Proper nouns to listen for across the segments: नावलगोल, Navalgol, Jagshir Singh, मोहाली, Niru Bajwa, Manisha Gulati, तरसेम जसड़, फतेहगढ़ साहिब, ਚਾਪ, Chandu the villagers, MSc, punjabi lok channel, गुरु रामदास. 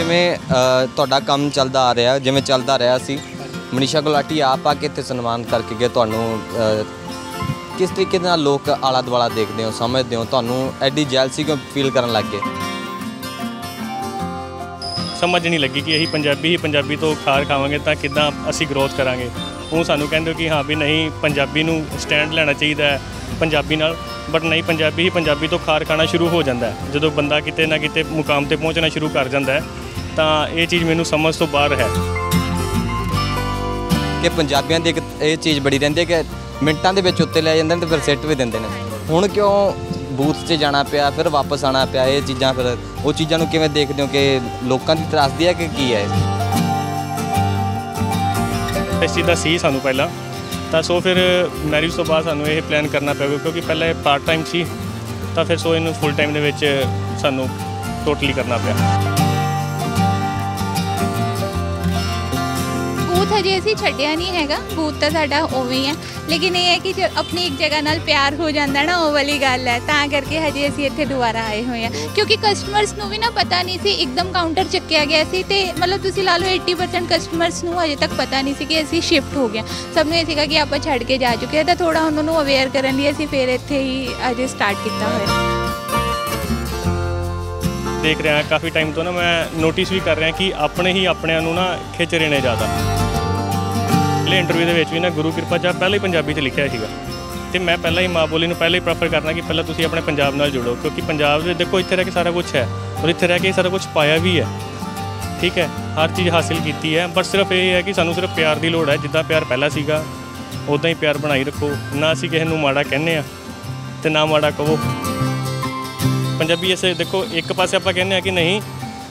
जिमें तुहाडा काम चलता आ रहा जिमें चलता रहा सी मनीषा गुलाटी आप आके इत्थे सन्मान करके गए तुहानूं किस तरीके नाल लोक आला दुआला देखते हो समझते हो तुहानूं एडी जैलसी क्यों फील करन लग गए? समझ नहीं लगी कि यही पंजाबी ही पंजाबी तो खार खावांगे तो किदां असीं ग्रोथ करांगे। वो सानूं कहिंदे कि हाँ भी नहीं पंजाबी नूं स्टैंड लेना चाहिए है पंजाबी नाल, बट नहीं पंजाबी ही पंजाबी तो खार खाना शुरू हो जाता है जो बंदा किते ना किते मुकाम पर पहुँचना शुरू कर जाता है। तो ये चीज़ मैनूं समझ तो बाहर है कि पंजाबियों की एक चीज़ बड़ी रहिंदी है कि मिनटों के उत्ते लै जाते हैं तो फिर सिट भी देंदे ने। हुण क्यों बूथ से जाना पिया फिर वापस आना पिया? ये चीज़ां फिर वो चीज़ों को किवें देखदे हो कि लोगों की त्रासदी है कि की है? इस चीज़ का सी सानू पहला तो सो फिर मैरिज तो बाद सानू ये प्लान करना पे क्योंकि पहले पार्ट टाइम सी तो फिर सो इन फुल टाइम के सानू टोटली करना पे। बूथ हजे असी छड्डिया नहीं हैगा, बूथ तो साडा ओवें है, लेकिन ये है कि जो अपनी एक जगह नाल प्यार हो जाता ना वो वाली गल है तां करके हजे असी इत्थे दुबारा आए हुए हैं क्योंकि कस्टमरस नूं भी ना पता नहीं सी एकदम काउंटर चुकया गया सी ते मतलब तुसीं ला लो 80% कस्टमरस नूं हजे तक पता नहीं सी कि असी शिफ्ट हो गया। सब ने सीगा कि आपां छड्ड के जा चुके हैं तो थोड़ा उन्होंने अवेयर करन लई असी फिर इत्थे ही अजे स्टार्ट कीता होया। देख रहा काफ़ी टाइम तो ना मैं नोटिस भी कर रहा कि अपने ही अपने ना खिच रहे ने ज़्यादा। इंटरव्यू के भी ना गुरु कृपा चा पहले ही पंजाबी से लिखा है तो मैं पहले ही माँ बोली पहले ही प्रेफर करना कि पहले तुम अपने पंजाब नाल जुड़ो क्योंकि पंजाब में देखो इतने रह के सारा कुछ है और इतने रह के सारा कुछ पाया भी है। ठीक है, हर चीज़ हासिल की है, बट सिर्फ ये है कि सानू सिर्फ प्यार की लोड़ है। जिदा प्यार पहला सीगा उदा ही प्यार बनाई रखो, ना असीं किसी नूं माड़ा कहने आ ते ना माड़ा कहो। पंजाबी ऐसे देखो एक पासे आपां कहने आ कि नहीं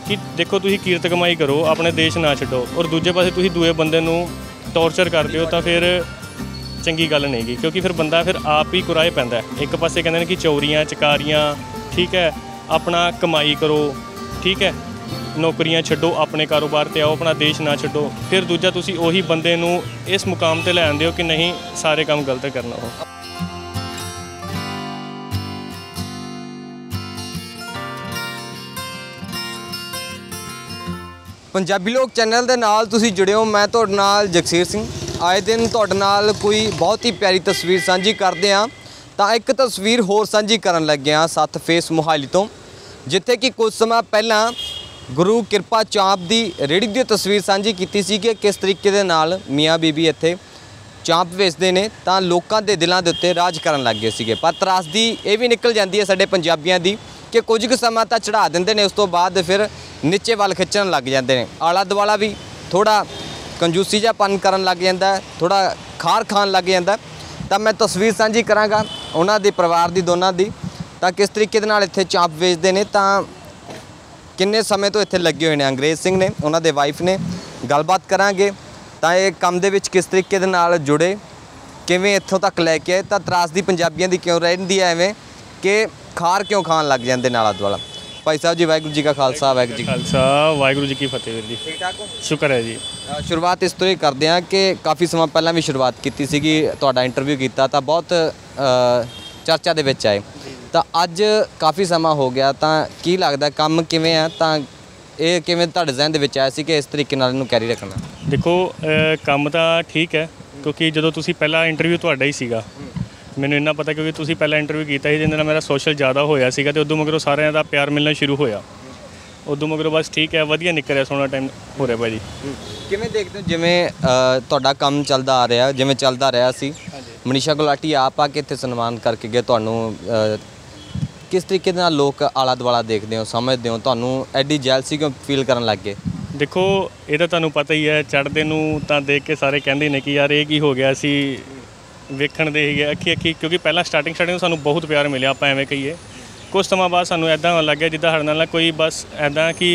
कि देखो तुसीं कीरत कमाई करो अपने देश ना छड्डो और दूजे पासे तुसीं दूए बंदे नूं टॉर्चर करते हो तो फिर चंगी गल नहीं गी क्योंकि फिर बंदा फिर आप ही कुराए पैंदा है। एक पासे कहते हैं कि चोरियाँ चकारियाँ, ठीक है, अपना कमाई करो, ठीक है, नौकरियाँ छड्डो अपने कारोबार ते आओ अपना देश ना छड्डो, फिर दूजा तुसी ओही बंदे नूं इस मुकाम ते लैंदे हो कि नहीं सारे काम गलत करना हो। पंजाबी लोग चैनल के नाल तुसी जुड़े हो, मैं तुहाडे नाल जगशीर सिंह। आए दिन तुहाडे नाल कोई बहुत ही प्यारी तस्वीर सांझी करदे आं तां एक तस्वीर होर सांझी करन लगे आं 7 फेस मोहाली तो, जिथे कि कुछ समा पहला गुरु कृपा चांप दी रेहड़ी दी तस्वीर सांझी कीती सी कि किस तरीके दे नाल मियाँ बीबी इत्थे चांप वेचदे ने तां लोकां दे दिलां दे उत्ते राज करन लग गए सीगे। पर त्रासदी ये भी निकल जाती है साडे पंजाबियां दी कि कुछ कु समा तां चढ़ा दिंदे ने, उस तो बाद फिर नीचे वाल खिंचन लग जाते हैं। आला दुआला भी थोड़ा कंजूसी जापन करन लग जाता है, थोड़ा खार खान लग जाता है। तो मैं तस्वीर सांझी कराँगा उन्हों के परिवार की दोनों की तो किस तरीके इत्थे चांप वेचते हैं तो किन्ने समय तो इत्थे लगे हुए हैं। अंग्रेज सिंह ने उन्होंने वाइफ ने गलबात करांगे तो ये काम दे विच किस तरीके जुड़े किवें इत्थों तक लैके आए तो त्रासदी पंजाबियों की क्यों रहिंदी है एवें कि खार क्यों खान लग जाते आला दुआला। भाई साहब जी वाहगुरू जी का खालसा वाहगुरू जी खालसा वाहगुरू जी की फतेह। वीर जी ठीक ठाक हो? शुक्र है जी। शुरुआत इस तरह करते हैं कि काफ़ी समा पहला भी शुरुआत की सी तुहाडा इंटरव्यू किया तो बहुत चर्चा दे विच आए तो अज काफ़ी समा हो गया तो की लगता काम किवें है तो ये किवें तुहाडे ज़हन दे विच आया सी कि इस तरीके नाल इहनूं कैरी रखना? देखो काम तो ठीक है क्योंकि जदों तुसीं पहला इंटरव्यू तुहाडा ही सीगा मैनूं इन्ना पता क्योंकि तुसीं पहला इंटरव्यू किया जिन्हें ना मेरा सोशल ज़्यादा होया सीगा ते उदों मगरों सारिआं दा प्यार मिलना शुरू होया उदों मगरों बस ठीक है वधिया निकल रहा सोहना टाइम हो रहा भाजी। किवें देखदे हो जिवें तुहाडा काम चलदा आ रहा जिवें चलदा रहा सी मनीषा गुलाटी आप आके इत्थे सन्मान करके गए तुहानूं किस तरीके नाल लोक आला दुआला देखदे हो समझदे हो तुहानूं एडी जैलसी क्यों फील करन लग गए? देखो ये तो तुहानूं पता ही है चढ़दे नूं तां देख के सारे कहिंदे ने कि यार ये की हो गया सी वेखण दे ही अखी अखी क्योंकि पहला स्टार्टिंग सानूं बहुत प्यार मिलिया आपां एवें कहीए कुछ समां बाद सानूं ऐदां होण लग गया जिद्दां हड़े नाल कोई बस ऐदां कि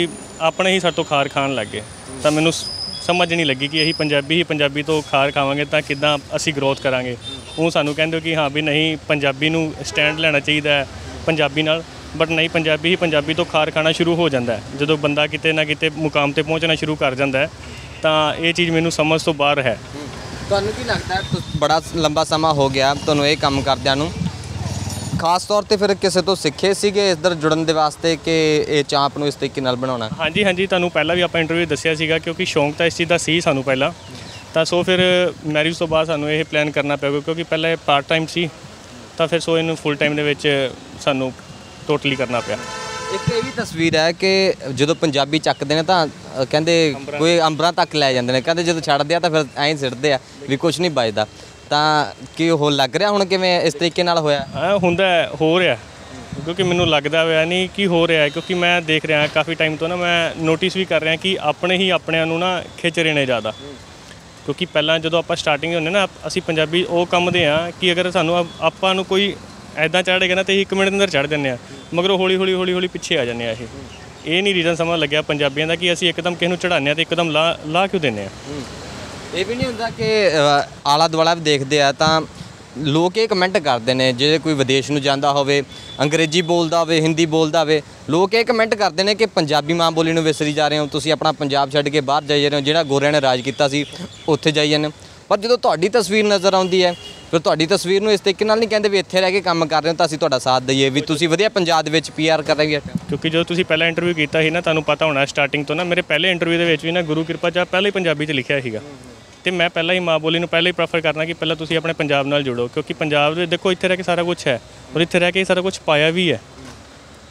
अपने ही सातों खार खान लग गए। तो मैनूं समझ नहीं लगी कि यही पंजाबी ही पंजाबी तो खार खावांगे तो किदां असीं ग्रोथ करांगे। वो सानूं कहिंदे कि हाँ भी नहीं पंजाबी नूं स्टैंड लेना चाहिए है पंजाबी नाल, बट नहीं पंजाबी ही पंजाबी तो खार खाना शुरू हो जाता है जदों बंदा किते ना किते मुकाम पर पहुँचना शुरू कर जाता है। तो ये चीज़ मैनूं समझ तो बाहर है। तुहानूं की लगता है बड़ा लंबा समा हो गया तुहानूं ये काम करदिआं नूं खास तौर ते फिर किसी तो सीखे सीगे इधर जुड़न के वास्ते कि ये चांप नूं इस तरीके नाल बनाउणा। हाँ जी हाँ जी, तुहानूं पहला भी आपां इंटरव्यू दस्सिया सीगा क्योंकि शौंक तां इस चीज़ दा सी सानूं पहला तां, सो फिर मैरिज तो बाद सानूं ये प्लान करना पिया क्योंकि पहले पार्ट टाइम सी तां फिर सो इहनूं फुल टाइम दे विच सानूं टोटली करना पिया। एक ये भी तस्वीर है कि जो पंजाबी चकते हैं तो कहें कोई अंबरा तक लै जाते हैं, कहें जो छड़ते हैं तो फिर ऐं सिटते हैं भी कुछ नहीं बचता, तो कि हो लग रहा हूँ किमें इस तरीके होया होंदा हो रहा क्योंकि मैनूं लगता है नहीं कि हो रहा है क्योंकि मैं देख रहा काफ़ी टाइम तो ना मैं नोटिस भी कर रहा कि अपने ही अपने ना खिच रहे हैं ज़्यादा क्योंकि पहला जो आप स्टार्टिंग होंगे ना असी पंजाबी वो कम दे हाँ कि अगर सूँ आपां नूं कोई ऐदा चढ़ेगा ना तो 1 मिनट अंदर चढ़ दें मगर हौली हौली हौली हौली पिछे आ जाने। ये नहीं रीजन समझ लगे पंजाबियों का कि असी एकदम किसी चढ़ाने तो एकदम ला ला क्यों देने। ये भी नहीं होंगे कि आला दुआला भी देखते हैं तो लोग ये कमेंट करते हैं, जो कोई विदेश में जाता हो अंग्रेजी बोलता हो हिंदी बोलता हो लोग ये कमेंट करते हैं कि पंजाबी माँ बोली विसरी जा रहे हो, तुम अपना पंजाब छड़ के बाहर जाई जा रहे हो, जो गोरिया ने राज किया उत्थे जाई जाने। पर जो तुहाडी तस्वीर नज़र आती है फिर तुहाडी तस्वीर में इस तरीके नहीं कहें भी इत्थे रह के काम कर रहे हो तो असीं तुहाडा साथ दईए भी तुसीं वधिया पंजाब विच पीआर कर रहे हो। क्योंकि जो तुसीं पहला इंटरव्यू किया है ना तुहानूं पता होना स्टार्टिंग तो ना मेरे पहले इंटरव्यू दे विच वी ना गुरु किरपा चा पहले ही पंजाबी च लिखिया सीगा ते मैं पहला ही माँ बोली नूं पहले ही प्रैफर करना कि पहला तुसीं अपने पंजाब नाल जुड़ो क्योंकि पंजाब दे देखो इत्थे रह के सारा कुछ है और इत्थे रह के सारा कुछ पाया भी है,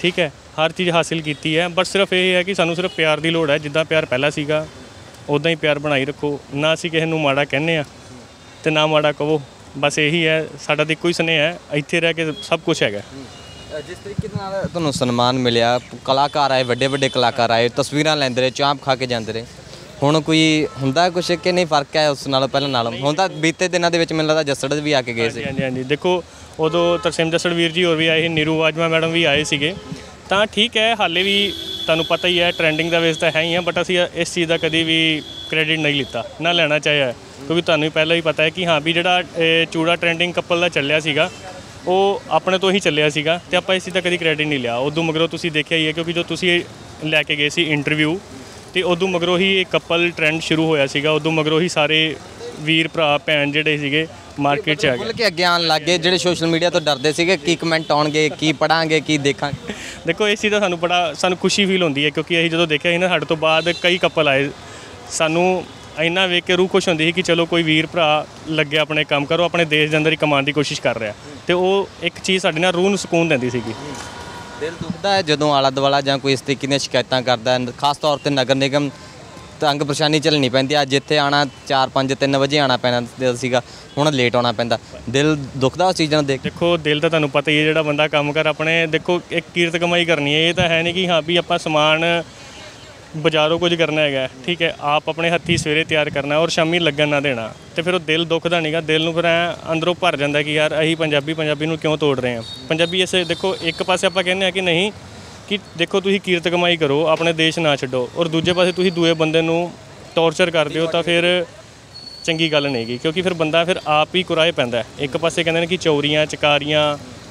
ठीक है, हर चीज़ हासिल की है। बस सिर्फ ये है कि सानूं सिर्फ प्यार की लोड़ है, जिद्दां प्यार पहला सीगा उदा ही प्यार बनाई रखो, ना असीं किसी नूं माड़ा कहने आ ते ना माड़ा कहो, बस यही है साडा तो कोई स्नेह है, इत्थे रह के सब कुछ हैगा। जिस तरीके नाल तुहानूं सन्मान मिलिया, कलाकार आए वड्डे वड्डे कलाकार आए तस्वीरां लैंदे रहे चांप खा के जांदे रहे, हुण कोई हुंदा कुछ कि नहीं फर्क है उस नालों पहले नालों? हुण तां बीते दिनां दे विच मैनूं लगदा जसड़ भी आके गए सी। हाँ जी हाँ जी, देखो उदों तरसेम जसड़ वीर जी होर भी आए सी, नीरू बाजवा मैडम भी आए सीगे, तां ठीक है हाले भी तुहानूं पता ही है ट्रेंडिंग का वेस तो है ही है बट असीं इस चीज़ का कभी भी क्रेडिट नहीं लिता ना लैना चाहिए क्योंकि तुहानूं पहले ही पता है कि हाँ भी जिहड़ा चूड़ा ट्रेंडिंग कपल का चलिया सीगा वो अपने तो ही चलिया सीगा ते आपां इस चीज़ का कभी क्रेडिट नहीं लिया। उदों मगरों तुसीं देखिया ही है क्योंकि जो तुसीं लैके गए सी इंटरव्यू तो उदों मगरों ही एक कपल ट्रेंड शुरू होया सीगा, उदों मगरों ही सारे वीर भरा भैन जिहड़े सीगे मार्केट च आ गए कि अगे आन लग गए, जिहड़े सोशल मीडिया तो डरदे सीगे कि कमेंट आउणगे की पढ़ांगे की देखांगे। देखो इस चीज़ का सानूं बड़ा सानूं खुशी फील होंदी है क्योंकि असीं जदों देखिया ना साडे तों बाद कई कपल आए सानूं इन्ना वेख के रूह खुश होंदी सी कि चलो कोई वीर भरा लगे अपने काम करो अपने देश के अंदर ही कमाउण दी कोशिश कर रहा तो वह एक चीज़ साडे नाल रूह नूं सुकून दिंदी सीगी। दिल दुखता है जो आला दुआला जां कोई इस तरीके दी शिकायतां करता है, खास तौर पर नगर निगम तंग परेशानी झलनी पैंदी, अज इत्थे आना 4-5-3 बजे आना पैंदा सीगा हुण लेट आना पैंदा, दिल दुखदा उस चीज़ां नूं देख। देखो दिल तो तुहानूं पता ही है जिहड़ा बंदा कम कर अपने देखो एक कीरत कमाई करनी है, ये तो है नहीं कि हाँ भी आपां समान बाजारों कुछ करना है, ठीक है, आप अपने हत्थी सवेरे तैयार करना और शामी लगन ना देना तो फिर वो दिल दुखदा नहीं गा, दिल नूं फिर अंदरों भर जाता कि यार अहीं पंजाबी नूं क्यों तोड़ रहे हैं पंजाबी। ऐसे देखो एक पासे आपां कहने कि नहीं कि देखो तुसीं कीरत कमाई करो अपने देश ना छड्डो और दूजे पासे तुसीं दूए बंदे नूं टॉर्चर करदे हो तो फिर चंगी गल नहीं गी क्योंकि फिर बंदा फिर आप ही कुराए पैंदा। एक पासे कहंदे ने कि चोरियां चकारियां,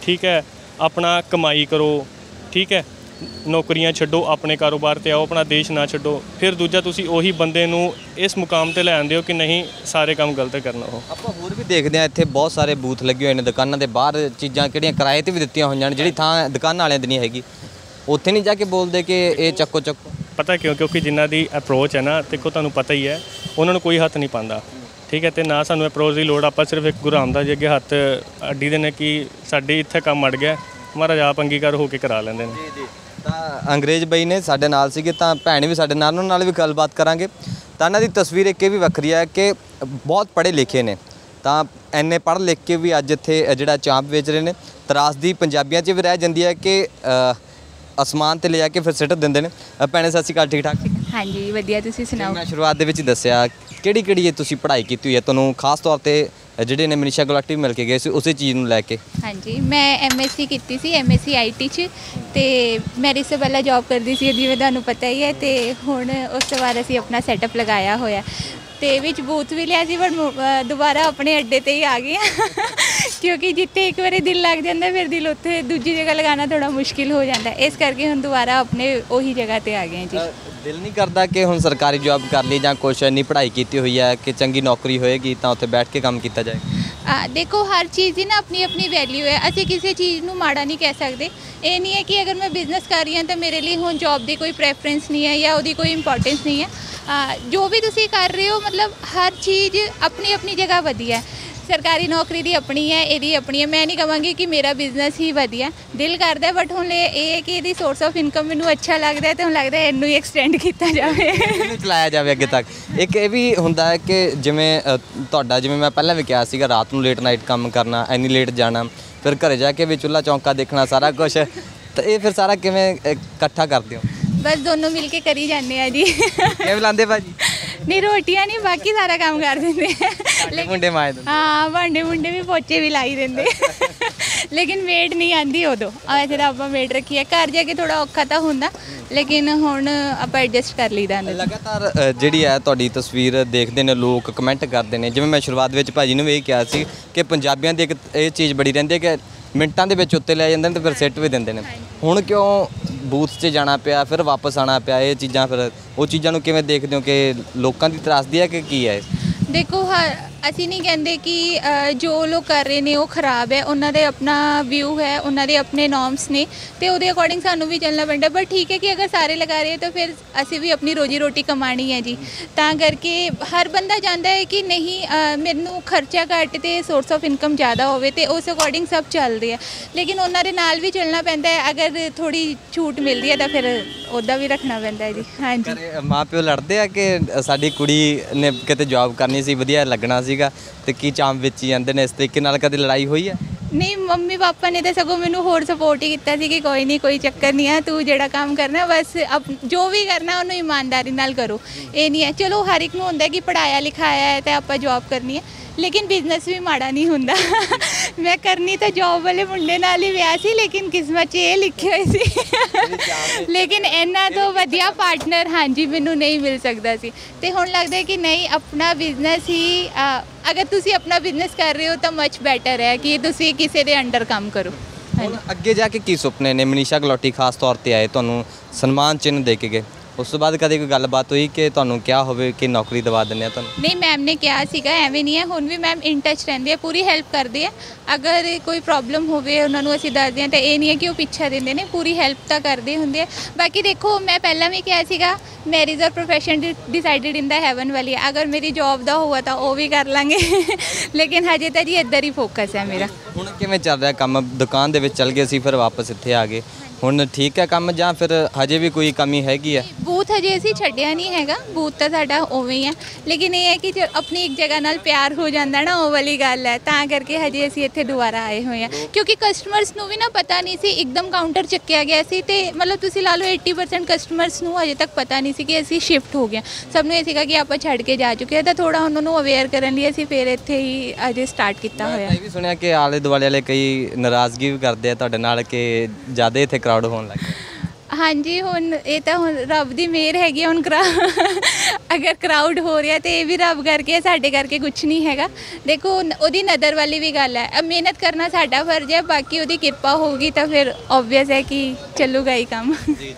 ठीक है, अपना कमाई करो, ठीक है, नौकरियां छड्डो अपने कारोबार ते आओ अपना देश ना छड्डो, फिर दूजा तुसी ओही बंदे नूं इस मुकाम ते ले आंदे हो कि नहीं सारे काम गलत करना हो। आपां होर भी देखदे आ इत्थे बहुत सारे बूथ लगे होए ने दुकानां दे बाहर, चीज़ां किहड़ियां किराए ते भी दित्तियां होईयां ने जिहड़ी थां दुकान वालेयां दी नहीं हैगी, उत्थे नहीं जाके बोलदे कि इह चक्को चक्को, पता क्यों? क्योंकि जिन्हां दी अप्रोच है ना देखो तुहानूं पता ही है उन्हां नूं कोई हत्थ नहीं पांदा, ठीक है, तो ना सानूं अप्रोच दी लोड़, आपां सिर्फ एक गुरु रामदास जी अगे हत्थ अड्डी देने कि साडे इत्थे काम अड़ गया महाराज आप अंगीकार हो के करा लैंदे ने। जी जी, अंग्रेज बई ने साडे नाल सीगे तां भैण भी साडे नाल, उन्हां नाल भी गलबात करांगे तां इन्हां दी तस्वीर एक भी वक्री है कि बहुत पढ़े लिखे ने तां इन्ने पढ़ लिख के भी अज इत्थे जिहड़ा चांप वेच रहे ने, तरासदी पंजाबियां च भी रह जांदी है कि आसमान ते ले जाके फिर सिट दिंदे ने। भैणे सत श्री अकाल, ठीक ठाक? हाँ जी वधिया, तुसीं सुणाओ? मैं शुरुआत दे विच दस्सिया किहड़ी किहड़ी तुसीं पढ़ाई कीती होई है, तुहानूं खास तौर ते जिहड़े ने मनीषा गुलाटी मिल के गए सी उस चीज़ नूं लैके। हाँ जी, मैं MSc कीती सी, MSc IT च, ते मैं इस पहला जॉब करती सी जिवें तुहानूं पता ही है, ते हुण उस तों बाद असीं अपना सैटअप लगाया होया ते विच बूथ भी लिया सी पर दोबारा अपने अड्डे ते ही आ गए क्योंकि जिते एक बार दिल लग जाता फिर दिल उत्थे दूजी जगह लगाना थोड़ा मुश्किल हो जाता, इस करके हुण दोबारा अपने उही जगह ते आ गए जी। दिल नहीं करता कि हुण सरकारी जॉब कर ली जां कुछ इन्नी पढ़ाई कीती हुई है कि चंगी नौकरी होएगी तां उत्थे बैठ के काम कीता जाए? देखो हर चीज़ की ना अपनी अपनी वैल्यू है, असं किसी चीज़ में माड़ा नहीं कह सकते। ये नहीं है कि अगर मैं बिजनेस कर रही हूँ तो मेरे लिए हूँ जॉब की कोई प्रैफरेंस नहीं है या वो कोई इंपोर्टेंस नहीं है। जो भी तुम कर रहे हो मतलब हर चीज़ अपनी अपनी जगह वधिया है। सरकारी नौकरी की अपनी है, यदि अपनी है, मैं नहीं कहूँगी कि मेरा बिजनेस ही वधिया दिल करता है, बट हूँ ये कि यदि सोर्स ऑफ इनकम मैं अच्छा लगता है तो हूँ लगता है इनू ही एक्सटेंड किया जाए, चलाया जाए अगे तक। एक ये भी होंदा है कि जिमें तुहाडा जिमें मैं पहले भी कहा सीगा रात नूं लेट नाइट काम करना, इन्नी लेट जाना, फिर घर जाके भी चुल्हा चौंका देखना सारा कुछ, तो ये फिर सारा किवें इकट्ठा करदे हो? बस दोनों मिल के करी जाने हैं जी। क्या बुलाते भाजी? नहीं रोटियां नहीं, बाकी सारा काम कर देंगे। हाँ भांडे भुंडे भी पोचे भी लाई देंगे। लेकिन मेड नहीं आती उदो, वैसे तो आप मेड रखी है, घर जाके थोड़ा औखा तो होंगे लेकिन हुण आप एडजस्ट कर लीदा। लगातार जिहड़ी है तुहाडी तस्वीर देखते हैं लोग, कमेंट करते हैं, जिवें मैं शुरुआत में भाजी ने भी कहा सी कि पंजाबियों की एक ये चीज़ बड़ी रहिंदी है कि मिनटों के उत्ते लै जांदे ने तो फिर सिट भी देंदे ने। हुण क्यों बूथ से जाना पिया फिर वापस आना पिया, ये चीज़ा फिर वो चीज़ों किवें देखते हो कि लोगों की त्रासदी है कि है? देखो हर असी नहीं कहते कि जो लोग कर रहे हैं वो खराब है, उन्होंने अपना व्यू है, उन्होंने अपने नॉर्म्स ने, तो वो अकॉर्डिंग सानू भी चलना पैंदा। बट ठीक है कि अगर सारे लगा रहे हैं तो फिर असी भी अपनी रोजी रोटी कमानी है जी, तां करके हर बंदा चाहता है कि नहीं मैनू खर्चा घट तो सोर्स ऑफ इनकम ज़्यादा होवे, ते उस अकॉर्डिंग सब चलते हैं। लेकिन उन्होंने नाल भी चलना पैंदा है, अगर थोड़ी छूट मिलती है तो फिर उदा भी रखना पैंदा है जी। हाँ जी, माँ प्यो लड़ते हैं कि साडी कुड़ी ने किते जॉब करनी सी, वधिया लगना सी, तो की चाम बेची जाते हैं, इस तरीके कद लड़ाई हुई है? नहीं, मम्मी पापा ने तो सगों मैनू होर सपोर्ट ही किया कि कोई नहीं, कोई चक्कर नहीं है, तू जो काम करना बस अब जो भी करना उन्होंने ईमानदारी नाल करो। ये नहीं है, चलो हर एक में होंदा कि पढ़ाया लिखाया है तो आप जॉब करनी है, लेकिन बिजनेस भी माड़ा नहीं होंदा। मैं करनी तो जॉब वाले मुंडे नाल ही विआह सी, लेकिन किस्मत च ये लिखे हुए सी, लेकिन इन्हां तो वधिया पार्टनर हाँ जी मैनू नहीं मिल सकता सी। ते हुण लगदा कि नहीं अपना बिजनेस ही अगर तुसीं अपना बिजनेस कर रहे हो तो मच बैटर है कि तुसीं किसी दे अंडर काम करो। हुण अगे जाके की सुपने ने? मनीषा गुलाटी खास तौर पर आए, तुहानूं सन्मान चिन्ह दे के गए, उस तो बाद कदे कोई गलबात हुई कि तुहानूं क्या होवे कि नौकरी दवा देने? तुहानूं नहीं, मैम ने कहा सीगा एवें नहीं है, हुण भी मैम इन टच रहिंदी है, पूरी हेल्प करदी है, अगर कोई प्रॉब्लम होवे उन्हां नूं असीं दसदे हां, तो ये नहीं है कि वो पिछा देंदे ने, पूरी हेल्प तां करदे हुंदे है। बाकी देखो मैं पहला भी कहा सीगा मैरिज और profession decided in the heaven वाली, अगर मेरी जॉब का हुआ तो वो भी कर लांगे, लेकिन हजे तो जी इधर ही फोकस है मेरा। हुण किवें चल रहा काम? दुकान दे विच चल गए सी फिर वापस इत्थे आ गए, हुण ठीक है काम जां फिर हजे भी कोई कमी हैगी है? बूथ हजे असीं छड्डिया नहीं हैगा, बूथ तो साडा उवें ही है, लेकिन यह है कि अपनी एक जगह नाल प्यार हो जाता ना, वो वाली गल है, तां करके हजे असीं इत्थे दुबारा आए हुए हैं, क्योंकि कस्टमरस नूं भी ना पता नहीं सी, एकदम काउंटर चक्या गया सी, ते मतलब तुसीं ला लो 80% कस्टमरस नूं हजे तक पता नहीं सी कि असीं शिफ्ट हो गए, सबनूं इह सीगा कि आपां छड्ड के जा चुके हैं, तो थोड़ा उन्हां नूं अवेयर करन लई असीं फिर इत्थे ही अजे स्टार्ट कीता होया। मैं भी सुनिया कि आले दुआले वाले कई नाराज़गी भी करदे आ तुहाडे नाल कि ज़्यादा इत्थे क्राउड होण लग गया? हाँ जी, हुण ये तो हुण रब की मेहर हैगी, हुण अगर क्राउड हो रहा तो ये भी रब करके, साढ़े करके कुछ नहीं हैगा। देखो उहदी नज़र वाली भी गल है, अब मेहनत करना साडा फर्ज है, बाकी उहदी किरपा होगी तो फिर ऑबवियस है कि चलूगा ही काम। जी जी,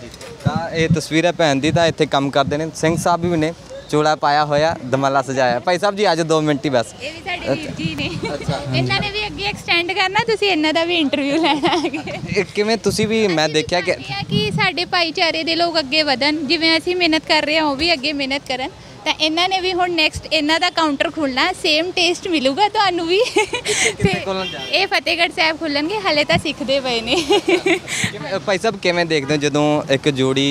तो ये तस्वीर है भैन की, तो इत्थे काम करते हैं सिंह साहब भी ने, चूड़ा पाया होया, दमाला सजाया। भाई साहब जी आज 2 मिनट ही बस। ये भी साडे वीर जी ने, इन्हां ने भी अगे एक्सटेंड करना, तुसीं इन्हां दा भी इंटरव्यू लेना है किवें? तुसीं भी मैं देखिया कि साडे भाईचारे दे लोग अगे वधन, जिवें असीं मेहनत कर रहे हां वो भी अगे मेहनत करन, तो इन्हां ने भी हुण नैक्सट इन्हां दा काउंटर खुलना, सेम टेस्ट मिलूगा तुहानूं भी। ये फतेहगढ़ साहिब खुलणगे, हाले तां सिखदे पए ने। भाई साहब किवें देखदे हो जदों एक जोड़ी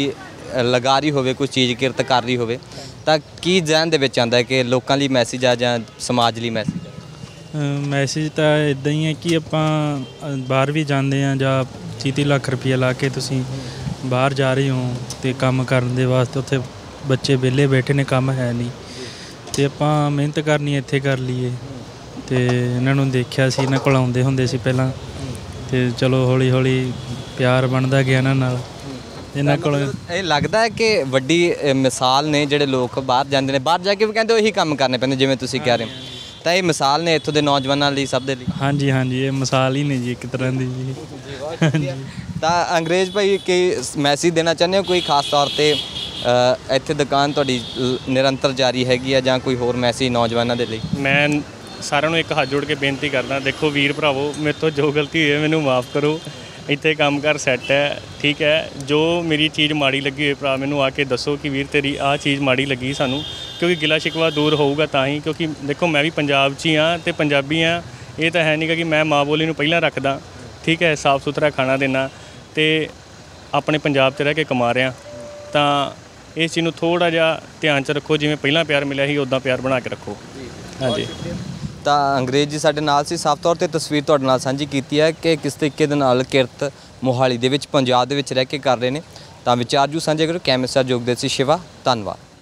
लगा रही होवे कुछ चीज़ किरत कर रही होवे तां की जहन दे विच आंदा है कि लोकां लई मैसेज आ जां समाज लई मैसेज? मैसेज तो इदा ही है कि आपां बाहर भी जांदे आ जां 30 लाख रुपया ला के तुसीं बाहर जा रहे हो ते काम करन दे वास्ते, उत्थे बच्चे विहले बैठे ने, काम है नहीं, ते आपां मेहनत करनी इत्थे कर लईए, ते इन्हां नूं देखिया सी, इन्हां कोल आउंदे हुंदे सी पहिलां, ते चलो हौली हौली प्यार बनदा गया इन्हां नाल। ये लगता है कि वड्डी मिसाल ने, जिहड़े लोग बाहर जाते हैं, बाहर जाके भी कहते वही काम करने पैंदे जिवें तुसीं कह रहे हो, तो ये मिसाल ने इत्थों दे नौजवानों लई सब दे लई? हाँ जी हाँ जी, ये मिसाल ही ने जी एक तरह दी जी। तो अंग्रेज भाई कोई मैसेज देना चाहते हो कोई खास तौर पर? इत्थे दुकान तुहाडी निरंतर जारी हैगी है, जां कोई होर मैसेज नौजवानों दे लई? मैं ਸਾਰਿਆਂ ਨੂੰ ਇੱਕ ਹੱਥ ਜੋੜ ਕੇ ਬੇਨਤੀ ਕਰਦਾ, ਦੇਖੋ ਵੀਰ ਭਰਾਵੋ ਮੇਰੇ ਤੋਂ ਜੋ ਗਲਤੀ ਹੋਈ ਹੈ ਮੈਨੂੰ ਮਾਫ ਕਰੋ। ਇੱਥੇ ਕੰਮ ਕਰ ਸੈੱਟ ਹੈ, ਠੀਕ ਹੈ। ਜੋ ਮੇਰੀ ਚੀਜ਼ ਮਾੜੀ ਲੱਗੀ ਹੋਈ ਭਰਾ ਮੈਨੂੰ ਆ ਕੇ ਦੱਸੋ ਕਿ ਵੀਰ ਤੇਰੀ ਆਹ ਚੀਜ਼ ਮਾੜੀ ਲੱਗੀ ਸਾਨੂੰ, ਕਿਉਂਕਿ ਗਿਲਾ ਸ਼ਿਕਵਾ ਦੂਰ ਹੋਊਗਾ ਤਾਂ ਹੀ। ਕਿਉਂਕਿ ਦੇਖੋ ਮੈਂ ਵੀ ਪੰਜਾਬ 'ਚ ਹੀ ਹਾਂ ਅਤੇ ਪੰਜਾਬੀ ਹਾਂ, ਇਹ ਤਾਂ ਹੈ ਨਹੀਂ ਗਾ ਕਿ ਮੈਂ ਮਾਂ ਬੋਲੀ ਨੂੰ ਪਹਿਲਾਂ ਰੱਖਦਾ, ਠੀਕ ਹੈ। ਸਾਫ਼ ਸੁਥਰਾ ਖਾਣਾ ਦੇਣਾ ਅਤੇ ਆਪਣੇ ਪੰਜਾਬ 'ਚ ਰਹਿ ਕੇ ਕਮਾ ਰਿਹਾ, ਤਾਂ ਇਸ ਚੀਜ਼ ਨੂੰ ਥੋੜ੍ਹਾ ਜਿਹਾ ਧਿਆਨ 'ਚ ਰੱਖੋ, ਜਿਵੇਂ ਪਹਿਲਾਂ ਪਿਆਰ ਮਿਲਿਆ ਸੀ ਉੱਦਾਂ ਪਿਆਰ ਬਣਾ ਕੇ ਰੱਖੋ। ਹਾਂਜੀ ਤਾਂ ਅੰਗਰੇਜ਼ जी साढ़े नाल सी, साफ तौर पर तस्वीर तुहाडे नाल सांझी कीती है कि किस तरीके दे नाल किरत मोहाली दे विच पंजाब दे विच रह के कर रहे हैं। तो विचार जो सांझे करो, कैमरा सहयोग दे सी शिवा, धन्नवाद।